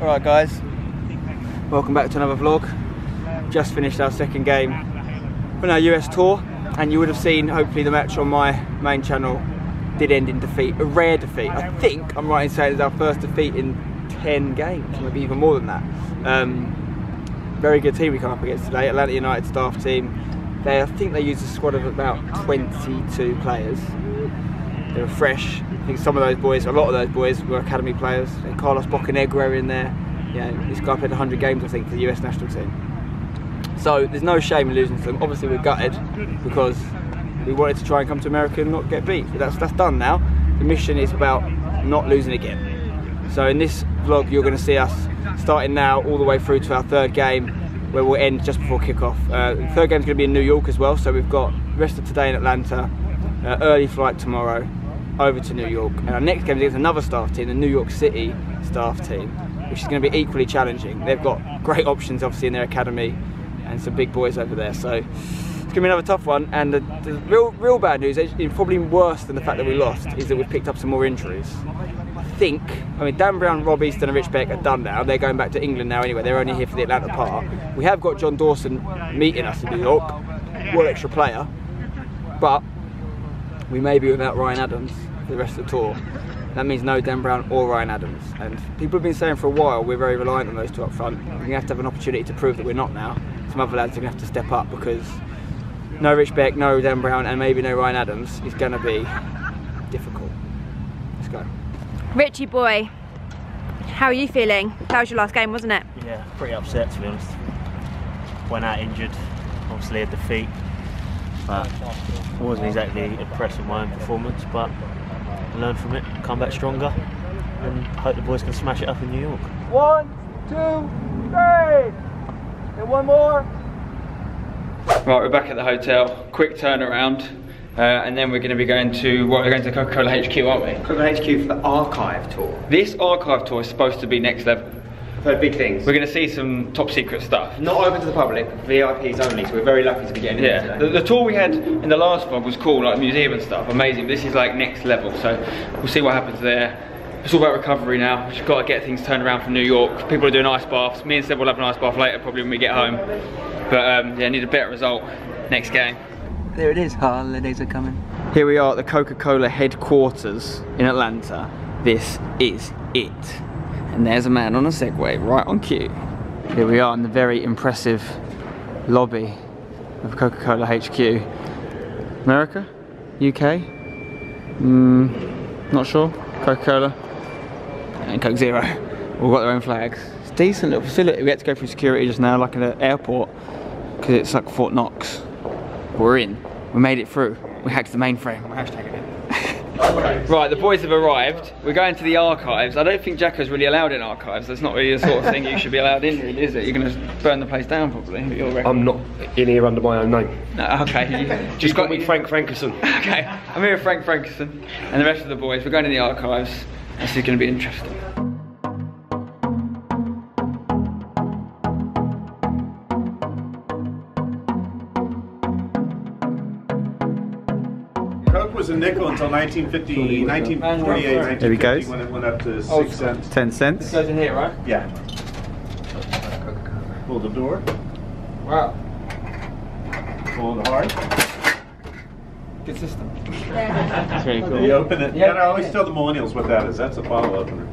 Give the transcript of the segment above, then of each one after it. Alright guys, welcome back to another vlog. Just finished our second game on our US tour, and you would have seen hopefully the match on my main channel did end in defeat, a rare defeat. I think I'm right in saying it's our first defeat in 10 games, maybe even more than that. Very good team we come up against today, Atlanta United staff team. I think they used a squad of about 22 players. They were fresh. I think some of those boys, a lot of those boys, were academy players. And Carlos Bocanegra in there. Yeah, this guy played 100 games, I think, for the US national team. So there's no shame in losing to them. Obviously, we're gutted because we wanted to try and come to America and not get beat. But that's done now. The mission is about not losing again. So in this vlog, you're going to see us starting now all the way through to our third game, where we'll end just before kickoff. The third game's going to be in New York as well, so we've got the rest of today in Atlanta, early flight tomorrow, over to New York. And our next game is against another staff team, the New York City staff team, which is going to be equally challenging. They've got great options, obviously, in their academy, and some big boys over there, so it's going to be another tough one. And the real bad news, it's probably worse than the fact that we lost, is that we've picked up some more injuries. I mean, Dan Brown, Rob Easton and Rich Beck are done now. They're going back to England now anyway. They're only here for the Atlanta part. We have got John Dawson meeting us in New York, one extra player, but we may be without Ryan Adams for the rest of the tour. That means no Dan Brown or Ryan Adams. And people have been saying for a while we're very reliant on those two up front. We're going to have an opportunity to prove that we're not now. Some other lads are going to have to step up, because no Rich Beck, no Dan Brown and maybe no Ryan Adams is going to be difficult. Let's go. Richie boy, how are you feeling? That was your last game, wasn't it? Yeah, pretty upset, to be honest. Went out injured, obviously a defeat. But I wasn't exactly impressed with my own performance, but I learned from it, come back stronger, and hope the boys can smash it up in New York. 1, 2, 3, and one more. Right, we're back at the hotel. Quick turnaround. And then we're going to be going to, what, we're going to Coca-Cola HQ, aren't we? Coca-Cola HQ for the archive tour. This archive tour is supposed to be next level. I've heard big things. We're going to see some top secret stuff. Not open to the public, VIPs only, so we're very lucky to be getting in there today. The tour we had in the last vlog was cool, like museum and stuff, amazing. This is like next level, so we'll see what happens there. It's all about recovery now. We've just got to get things turned around from New York. People are doing ice baths. Me and Seb will have an ice bath later, probably when we get home. But yeah, need a better result next game. There it is, holidays are coming. Here we are at the Coca-Cola headquarters in Atlanta. This is it. And there's a man on a Segway, right on cue. Here we are in the very impressive lobby of Coca-Cola HQ. America? UK? Not sure. Coca-Cola and Coke Zero. All got their own flags. It's a decent little facility. We had to go through security just now, like in an airport, because it's like Fort Knox. We're in. We made it through. We hacked the mainframe. I'm hashtagging it. Right, the boys have arrived. We're going to the archives. I don't think Jacko's really allowed in archives. That's not really the sort of thing you should be allowed in, really, is it? You're going to burn the place down, probably. I'm not in here under my own name. No, okay. Just got me Frank Frankerson. Okay, I'm here with Frank Frankerson and the rest of the boys. We're going to the archives. This is going to be interesting. A nickel until 1948, there he goes. When it went up to 6 cents. 10 cents. This goes in here, right? Yeah. Pull the door. Wow. Pull it hard. Good system. That's really cool. You open it. Yeah, I always tell the millennials what that is. That's a bottle opener.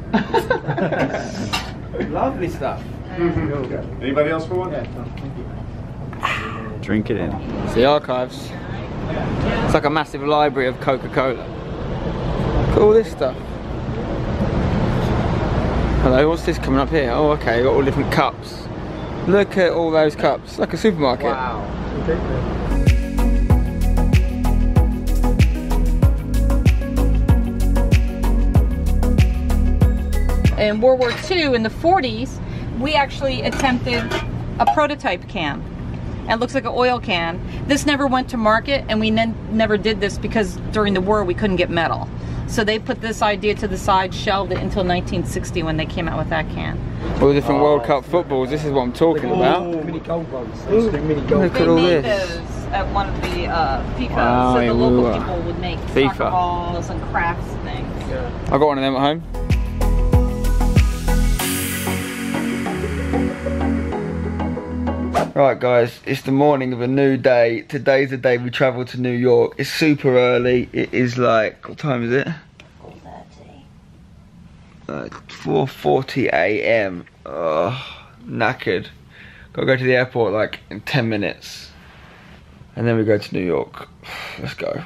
Lovely stuff. Mm-hmm. Okay. Anybody else for one? Yeah, no, thank you. Drink it in. It's the archives. It's like a massive library of Coca-Cola. Look at all this stuff. Hello, what's this coming up here? Oh, okay, got all different cups. Look at all those cups, like a supermarket. Wow. In World War II, in the 40s, we actually attempted a prototype can. It looks like an oil can. This never went to market, and we never did this because during the war we couldn't get metal. So they put this idea to the side, shelved it until 1960 when they came out with that can. All the different World Cup footballs, this is what I'm talking about. Mini gold balls. Look at all this. Those at one of the FIFAs, wow, so the local people would make FIFA soccer balls and crafts things. Yeah. I got one of them at home. Right guys, it's the morning of a new day. Today's the day we travel to New York. It's super early. It is like, what time is it? 4:40 a.m. Oh, knackered. Gotta go to the airport like in 10 minutes. And then we go to New York. Let's go.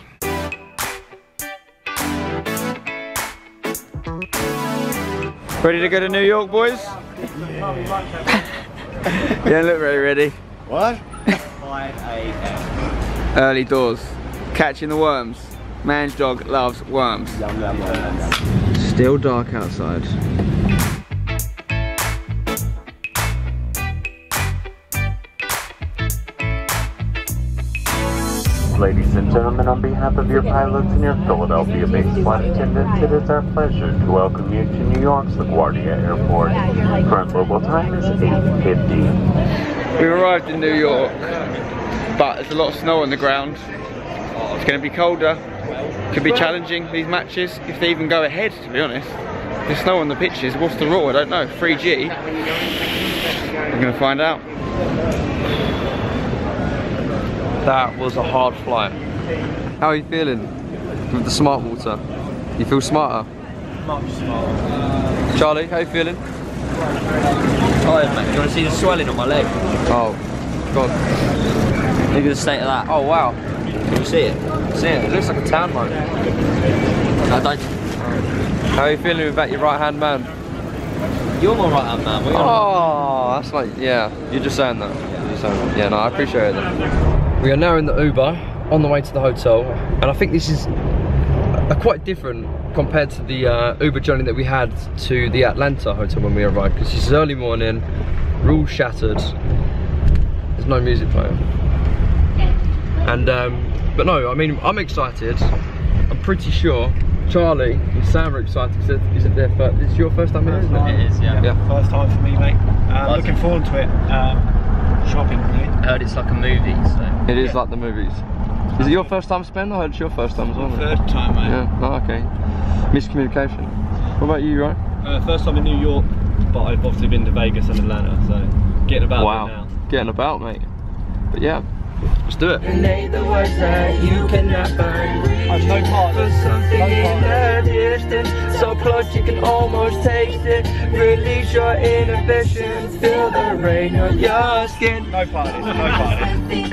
Ready to go to New York, boys? Yeah. You don't look very ready. What? 5 a.m. Early doors. Catching the worms. Man's dog loves worms. Yum, yum, yum, yum. Still dark outside. Ladies and gentlemen, on behalf of your pilots and your Philadelphia-based flight attendants, it is our pleasure to welcome you to New York's LaGuardia Airport. Current local time is 8:50. We arrived in New York, but there's a lot of snow on the ground. It's going to be colder. Could be challenging, these matches, if they even go ahead, to be honest. There's snow on the pitches. What's the rule? I don't know. 3G? We're going to find out. That was a hard flight. How are you feeling with the smart water? You feel smarter? Much smarter. Charlie, how are you feeling? Tired, mate. Do you want to see the swelling on my leg? Oh, God. Look at the state of that. Oh, wow. Can you see it? See it? It looks like a town mode. I don't. How are you feeling about your right-hand man? You're my right-hand man. What are you on? That's like, yeah. You're just saying that. Yeah, you're saying that. Yeah, no, I appreciate it then. We are now in the Uber, on the way to the hotel, and I think this is quite different compared to the Uber journey that we had to the Atlanta hotel when we arrived, because it's early morning, we're all shattered, there's no music playing. And, but no, I mean, I'm excited, I'm pretty sure Charlie and Sam are excited, because it's your first time here, isn't it? It is, yeah. First time for me, mate. Looking forward to it. Shopping. I heard it's like a movie, so. It is like the movies. Is it your first time spending? I heard it's your first time as well. Third time, mate. Yeah. Oh, okay. Miscommunication. What about you, right? First time in New York, but I've obviously been to Vegas and Atlanta, so getting about now. Getting about, mate. But yeah, let's do it. So close you can almost taste it. Release your inhibitions. Feel the rain on your skin. No parties, no parties.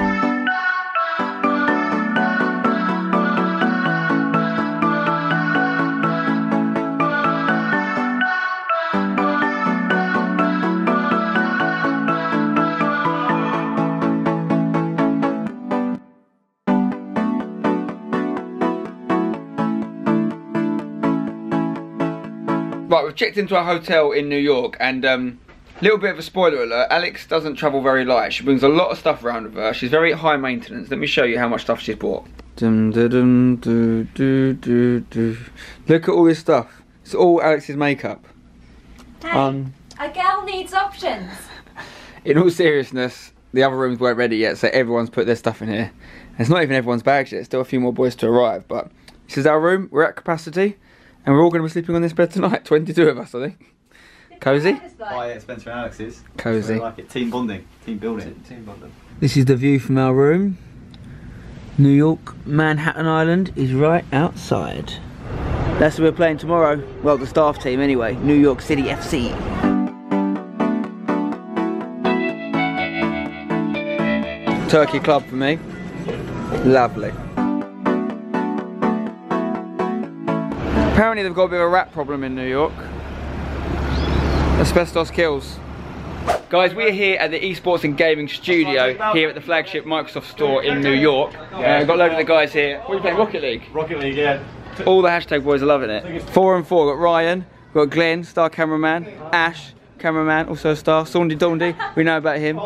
Right, we've checked into our hotel in New York, and little bit of a spoiler alert, Alex doesn't travel very light. She brings a lot of stuff around with her. She's very high maintenance. Let me show you how much stuff she's bought. Dum, da, dum, do, do, do, do. Look at all this stuff. It's all Alex's makeup. Hey, a girl needs options. In all seriousness, the other rooms weren't ready yet, so everyone's put their stuff in here. And it's not even everyone's bags yet. Still a few more boys to arrive, but this is our room. We're at capacity. And we're all going to be sleeping on this bed tonight, 22 of us, I think. Cozy? Oh yeah, Spencer and Alex's. Cozy. Really like it. Team bonding, team building. Team bonding. This is the view from our room. New York, Manhattan Island is right outside. That's what we're playing tomorrow. Well, the staff team anyway, New York City FC. Turkey club for me. Lovely. Apparently they've got a bit of a rat problem in New York. Asbestos kills. Guys, we're here at the Esports and Gaming Studio here at the flagship Microsoft store in New York. We've got loads of the guys here. What are you playing, Rocket League? Rocket League, yeah. All the hashtag boys are loving it. 4 and 4, we've got Ryan, we've got Glenn, star cameraman, Ash, cameraman, also a star, Saundy Daundy, we know about him,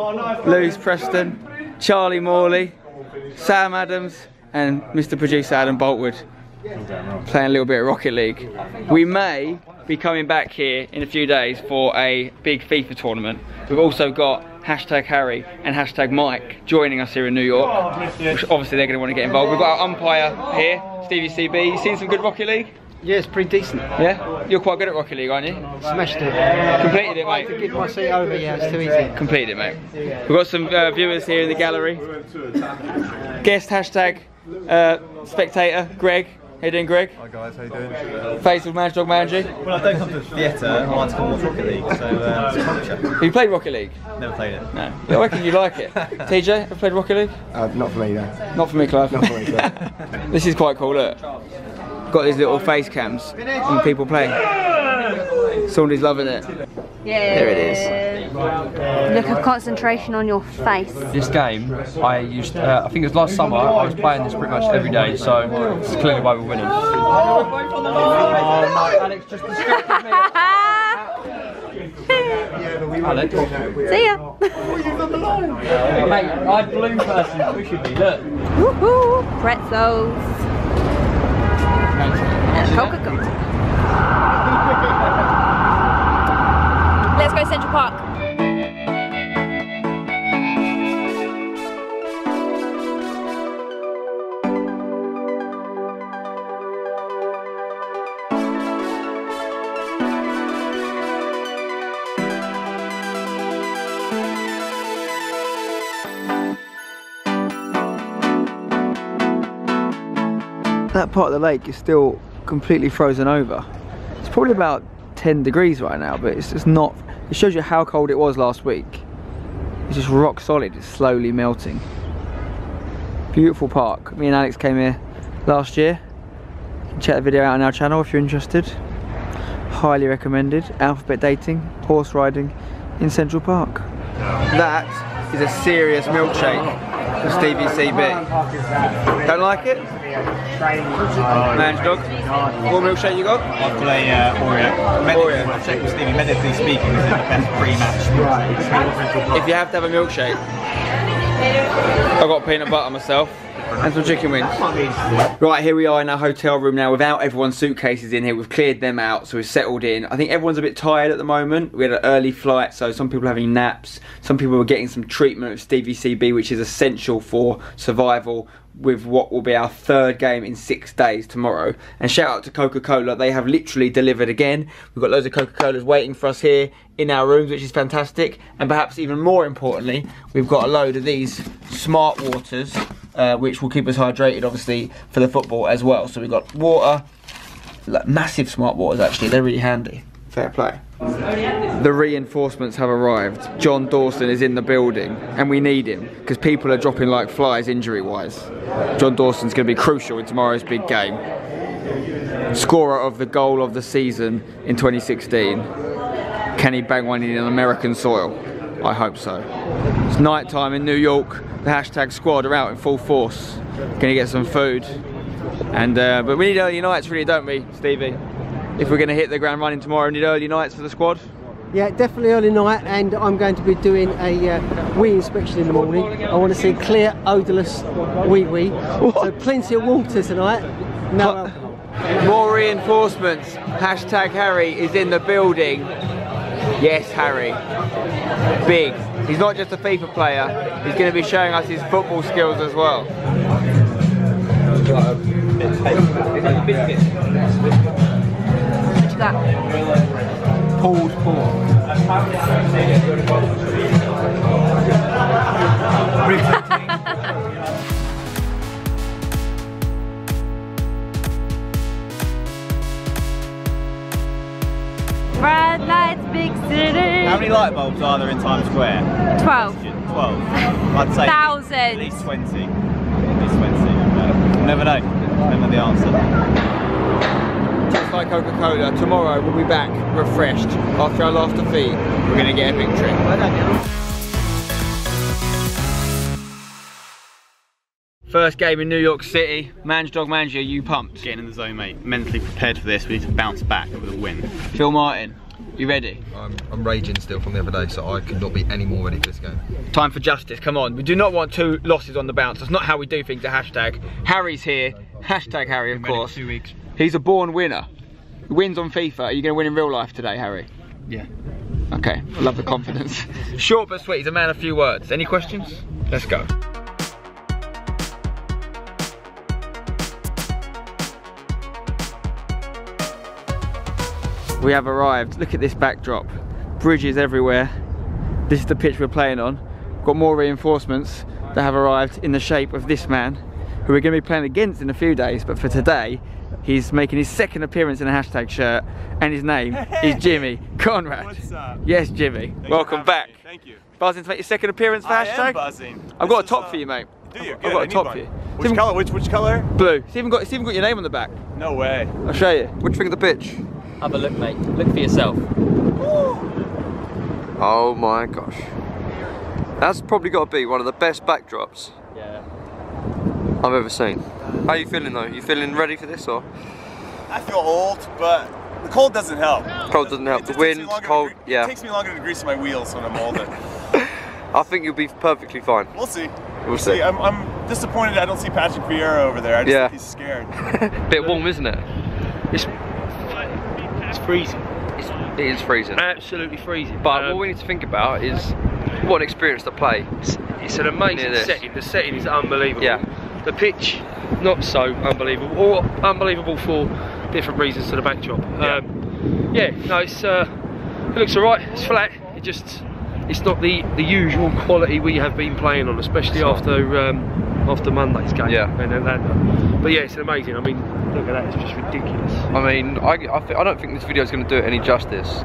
Lewis Preston, Charlie Morley, Sam Adams, and Mr. Producer Adam Boltwood. Playing a little bit of Rocket League. We may be coming back here in a few days for a big FIFA tournament. We've also got hashtag Harry and hashtag Mike joining us here in New York, which obviously they're going to want to get involved. We've got our umpire here, Stevie CB. You seen some good Rocket League? Yeah, it's pretty decent. Yeah? You're quite good at Rocket League, aren't you? Smashed it. Completed it, mate. I had to give my seat over, yeah, it's too easy. Completed it, mate. We've got some viewers here in the gallery. Guest hashtag spectator, Greg. How you doing, Greg? Hi guys, how you doing? Faisal Manj, Dog Manji. Well, I don't come to the theatre, I like to come watch Rocket League, so it's a culture. Have you played Rocket League? Never played it. No. I reckon you like it. TJ, have you played Rocket League? Not for me, no. Not for me, Clive. Not for me, Clive. This is quite cool, look. Got these little face cams and people playing. Somebody's loving it. Yeah. There it is. Look of concentration on your face. This game, I used, I think it was last summer, I was playing this pretty much every day, so it's clearly why we're winning. Alex just distracted me. Alex. See ya. Mate, I blue person, we should be, look. Woohoo, pretzels. And Coca-Cola. Let's go Central Park. That part of the lake is still completely frozen over. It's probably about 10 degrees right now, but it's just not. It shows you how cold it was last week. It's just rock solid. It's slowly melting. Beautiful park. Me and Alex came here last year. You can check the video out on our channel if you're interested. Highly recommended. Alphabet dating, horse riding in Central Park. That is a serious milkshake from Stevie CB. Don't like it? Man's dog. What milkshake you got? I've got a Oreo. Medically, Oreo. Check with Stevie. Medically speaking, this is the best pre-match. Right. If you have to have a milkshake, I've got peanut butter myself and some chicken wings. Right, here we are in our hotel room now without everyone's suitcases in here. We've cleared them out, so we've settled in. I think everyone's a bit tired at the moment. We had an early flight, so some people are having naps. Some people were getting some treatment with Stevie CB, which is essential for survival with what will be our third game in 6 days tomorrow. And shout out to Coca-Cola, they have literally delivered again. We've got loads of Coca-Colas waiting for us here in our rooms, which is fantastic. And perhaps even more importantly, we've got a load of these smart waters, which will keep us hydrated obviously for the football as well. So we've got water, like massive smart waters actually, they're really handy. Fair play. The reinforcements have arrived. John Dawson is in the building and we need him because people are dropping like flies injury wise. John Dawson's going to be crucial in tomorrow's big game. Scorer of the goal of the season in 2016. Can he bang one in on American soil? I hope so. It's night time in New York. The hashtag squad are out in full force. Gonna get some food. And but we need early nights really, don't we, Stevie? If we're going to hit the ground running tomorrow, we need early nights for the squad? Yeah, definitely early night, and I'm going to be doing a wee inspection in the morning. I want to see clear, odourless wee-wee. So plenty of water tonight. No alcohol. More reinforcements. Hashtag Harry is in the building. Yes, Harry. Big. He's not just a FIFA player. He's going to be showing us his football skills as well. Pulled pork. Bright lights, big city. How many light bulbs are there in Times Square? 12. 12. I'd say thousands. At least 20. At least 20. We'll never know. Never know the answer. Just like Coca-Cola, tomorrow we'll be back refreshed. After our last defeat, we're going to get a victory. First game in New York City. Manj Dog Manj, you pumped? Getting in the zone, mate. Mentally prepared for this. We need to bounce back with a win. Phil Martin, you ready? I'm raging still from the other day, so I could not be any more ready for this game. Time for justice, come on. We do not want two losses on the bounce. That's not how we do things at hashtag. Harry's here. Hashtag Harry, of course. 2 weeks. He's a born winner. He wins on FIFA. Are you going to win in real life today, Harry? Yeah. Okay, I love the confidence. Short but sweet, he's a man of few words. Any questions? Let's go. We have arrived. Look at this backdrop. Bridges everywhere. This is the pitch we're playing on. Got more reinforcements that have arrived in the shape of this man, who we're going to be playing against in a few days, but for today, he's making his second appearance in a hashtag shirt, and his name is Jimmy Conrad. What's up? Yes, Jimmy. Thanks. Welcome back. You. Thank you. Buzzing to make your second appearance for hashtag? I am buzzing. I've got a top for you, mate. Do you? Good. I've got a top for you. Which colour? Which colour? Blue. It's even got your name on the back. No way. I'll show you. What do you think of the pitch? Have a look, mate. Look for yourself. Oh my gosh. That's probably got to be one of the best backdrops. Yeah. I've ever seen. How are you feeling though? You feeling ready for this or? I feel old, but the cold doesn't help. Cold doesn't help. The wind, cold, yeah. It takes me longer to grease my wheels when I'm older. I think you'll be perfectly fine. We'll see. We'll see. I'm disappointed I don't see Patrick Vieira over there. I just think he's scared. Bit warm, isn't it? It's freezing. It is freezing. Absolutely freezing. But what we need to think about is what an experience to play. It's an amazing setting. The setting is unbelievable. Yeah. The pitch, not so unbelievable, or unbelievable for different reasons to the backdrop. Yeah, it looks alright, it's flat, it's not the usual quality we have been playing on, especially after Monday's game in Atlanta. But yeah, it's amazing. I mean, look at that, it's just ridiculous. I mean, I don't think this video is going to do it any justice.